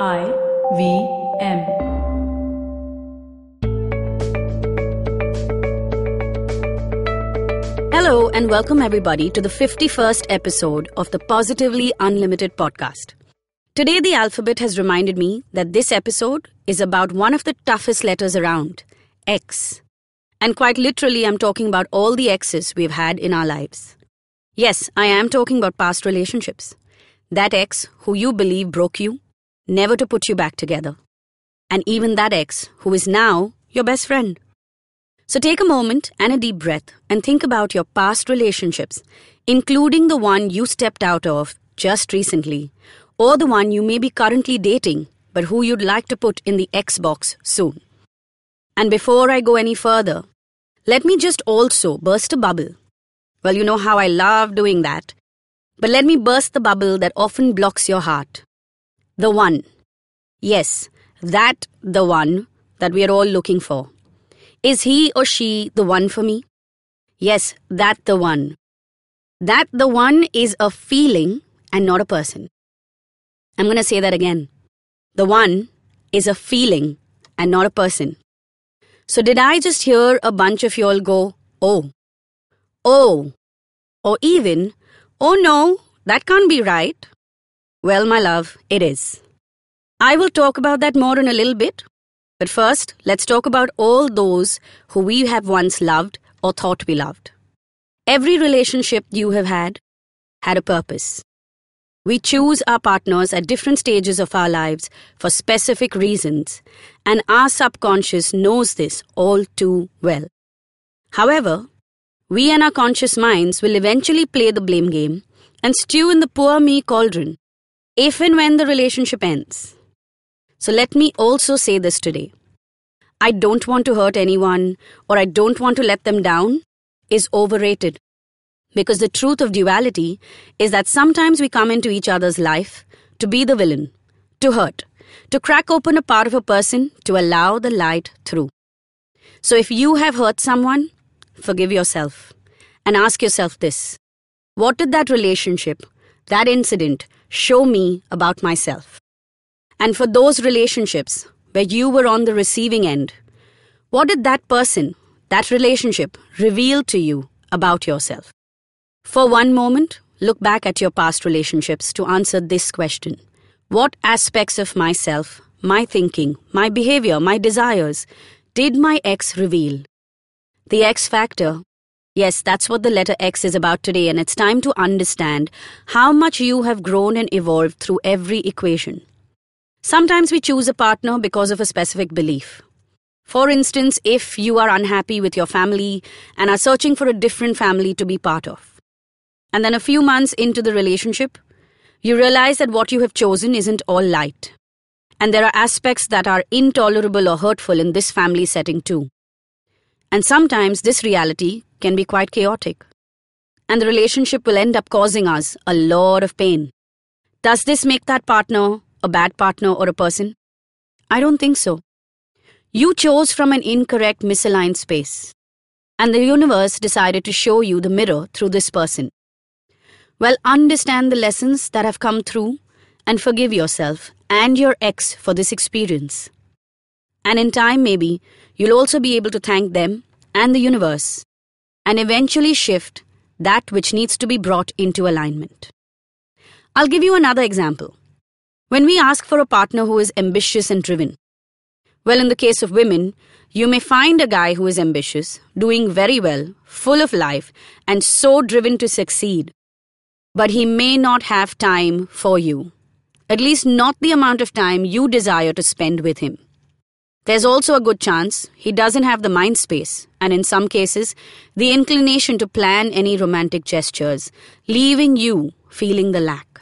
IVM Hello and welcome everybody to the 51st episode of the Positively Unlimited Podcast. Today the alphabet has reminded me that this episode is about one of the toughest letters around, X. And quite literally I'm talking about all the X's we've had in our lives. Yes, I am talking about past relationships. That X who you believe broke you, never to put you back together. And even that ex who is now your best friend. So take a moment and a deep breath and think about your past relationships, including the one you stepped out of just recently, or the one you may be currently dating, but who you'd like to put in the ex box soon. And before I go any further, let me just also burst a bubble. Well, you know how I love doing that. But let me burst the bubble that often blocks your heart. The one. Yes, the one that we are all looking for. Is he or she the one for me? Yes, the one. The one is a feeling and not a person. I'm going to say that again. The one is a feeling and not a person. So did I just hear a bunch of y'all go, oh, or even, oh no, that can't be right? Well, my love, it is. I will talk about that more in a little bit. But first, let's talk about all those who we have once loved or thought we loved. Every relationship you have had a purpose. We choose our partners at different stages of our lives for specific reasons, and our subconscious knows this all too well. However, we and our conscious minds will eventually play the blame game and stew in the poor me cauldron, if and when the relationship ends. So let me also say this today. I don't want to hurt anyone or I don't want to let them down is overrated. Because the truth of duality is that sometimes we come into each other's life to be the villain, to hurt, to crack open a part of a person to allow the light through. So if you have hurt someone, forgive yourself and ask yourself this. What did that relationship, that incident, show me about myself? And for those relationships where you were on the receiving end, what did that person, that relationship reveal to you about yourself? For one moment, look back at your past relationships to answer this question. What aspects of myself, my thinking, my behavior, my desires, did my ex reveal? The X factor. Yes, that's what the letter X is about today, and it's time to understand how much you have grown and evolved through every equation. Sometimes we choose a partner because of a specific belief. For instance, if you are unhappy with your family and are searching for a different family to be part of. And then a few months into the relationship, you realize that what you have chosen isn't all light. And there are aspects that are intolerable or hurtful in this family setting too. And sometimes this reality can be quite chaotic. And the relationship will end up causing us a lot of pain. Does this make that partner a bad partner or a person? I don't think so. You chose from an incorrect, misaligned space. And the universe decided to show you the mirror through this person. Well, understand the lessons that have come through and forgive yourself and your ex for this experience. And in time, maybe, you'll also be able to thank them and the universe and eventually shift that which needs to be brought into alignment. I'll give you another example. When we ask for a partner who is ambitious and driven, well, in the case of women, you may find a guy who is ambitious, doing very well, full of life, and so driven to succeed. But he may not have time for you, at least not the amount of time you desire to spend with him. There's also a good chance he doesn't have the mind space and in some cases, the inclination to plan any romantic gestures, leaving you feeling the lack.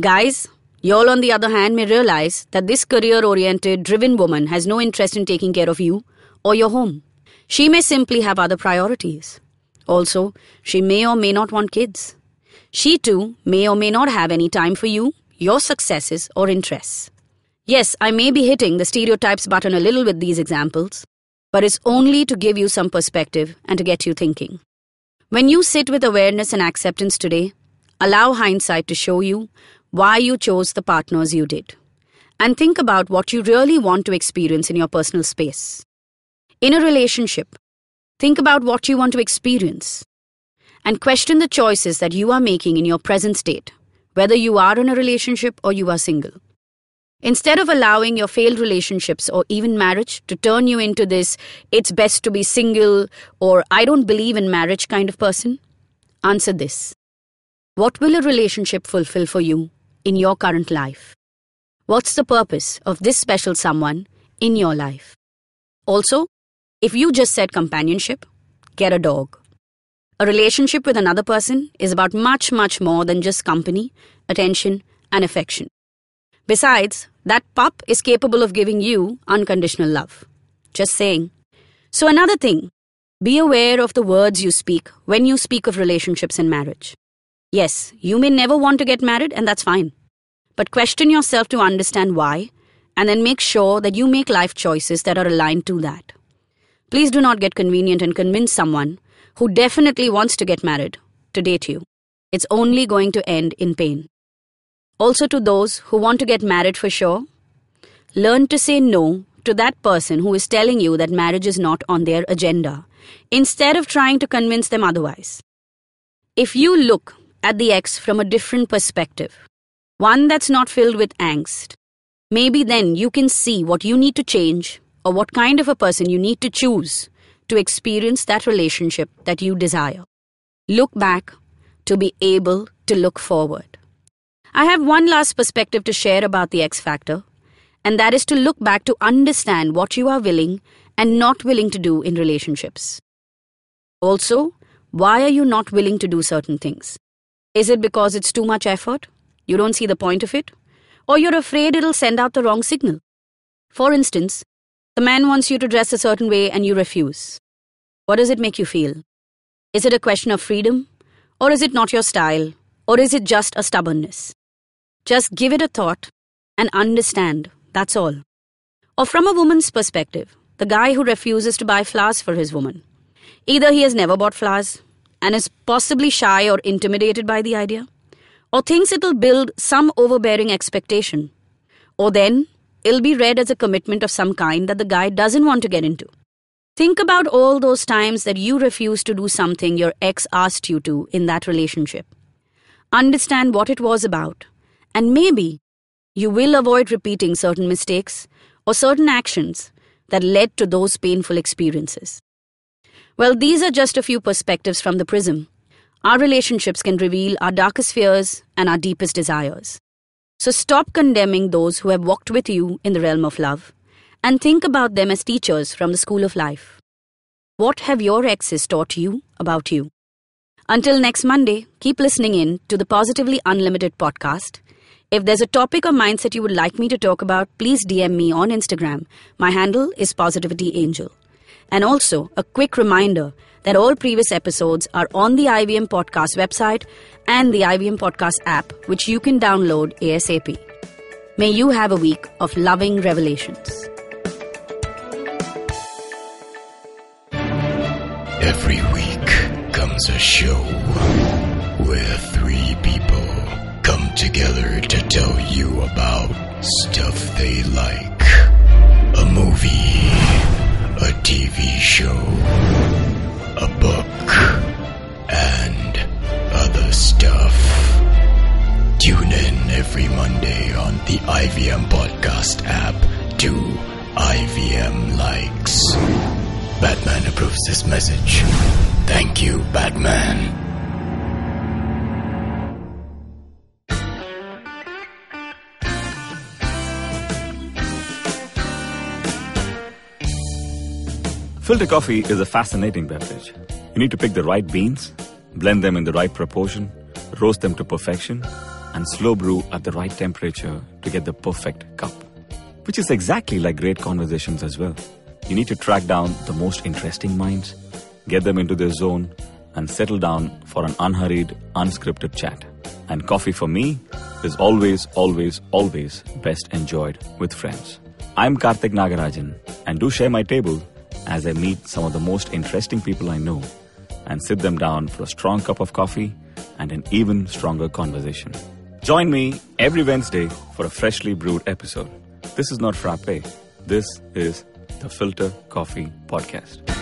Guys, y'all on the other hand may realize that this career-oriented, driven woman has no interest in taking care of you or your home. She may simply have other priorities. Also, she may or may not want kids. She too may or may not have any time for you, your successes or interests. Yes, I may be hitting the stereotypes button a little with these examples, but it's only to give you some perspective and to get you thinking. When you sit with awareness and acceptance today, allow hindsight to show you why you chose the partners you did. and think about what you really want to experience in your personal space. In a relationship, think about what you want to experience and question the choices that you are making in your present state, whether you are in a relationship or you are single. Instead of allowing your failed relationships or even marriage to turn you into this "it's best to be single" or "I don't believe in marriage" kind of person, answer this. What will a relationship fulfill for you in your current life? What's the purpose of this special someone in your life? Also, if you just said companionship, get a dog. A relationship with another person is about much, much more than just company, attention, and affection. Besides, that pup is capable of giving you unconditional love. Just saying. So another thing, be aware of the words you speak when you speak of relationships and marriage. Yes, you may never want to get married, and that's fine. But question yourself to understand why, and then make sure that you make life choices that are aligned to that. Please do not get convenient and convince someone who definitely wants to get married to date you. It's only going to end in pain. Also, to those who want to get married for sure, learn to say no to that person who is telling you that marriage is not on their agenda, instead of trying to convince them otherwise. If you look at the ex from a different perspective, one that's not filled with angst, maybe then you can see what you need to change or what kind of a person you need to choose to experience that relationship that you desire. Look back to be able to look forward. I have one last perspective to share about the X factor, and that is to look back to understand what you are willing and not willing to do in relationships. Also, why are you not willing to do certain things? Is it because it's too much effort? You don't see the point of it? Or you're afraid it'll send out the wrong signal? For instance, the man wants you to dress a certain way and you refuse. What does it make you feel? Is it a question of freedom? Or is it not your style? Or is it just a stubbornness? Just give it a thought and understand, that's all. Or from a woman's perspective, the guy who refuses to buy flowers for his woman. Either he has never bought flowers and is possibly shy or intimidated by the idea, or thinks it'll build some overbearing expectation, or then it'll be read as a commitment of some kind that the guy doesn't want to get into. Think about all those times that you refused to do something your ex asked you to in that relationship. Understand what it was about, and maybe you will avoid repeating certain mistakes or certain actions that led to those painful experiences. Well, these are just a few perspectives from the prism. Our relationships can reveal our darkest fears and our deepest desires. So stop condemning those who have walked with you in the realm of love and think about them as teachers from the school of life. What have your exes taught you about you? Until next Monday, keep listening in to the Positively Unlimited podcast. If there's a topic or mindset you would like me to talk about, please DM me on Instagram. My handle is Positivity Angel. And also, a quick reminder that all previous episodes are on the IVM Podcast website and the IVM Podcast app, which you can download ASAP. May you have a week of loving revelations. Every week comes a show where three people come together to tell you about stuff they like. A movie, a TV show, a book, and other stuff. Tune in every Monday on the IVM Podcast app to IVM Likes. Batman approves this message. Thank you, Batman. Filter coffee is a fascinating beverage. You need to pick the right beans, blend them in the right proportion, roast them to perfection, and slow brew at the right temperature to get the perfect cup. Which is exactly like great conversations as well. You need to track down the most interesting minds, get them into their zone, and settle down for an unhurried, unscripted chat. And coffee for me is always, always, always best enjoyed with friends. I'm Karthik Nagarajan, and do share my table as I meet some of the most interesting people I know and sit them down for a strong cup of coffee and an even stronger conversation. Join me every Wednesday for a freshly brewed episode. This is not frappe. This is the Filter Coffee Podcast.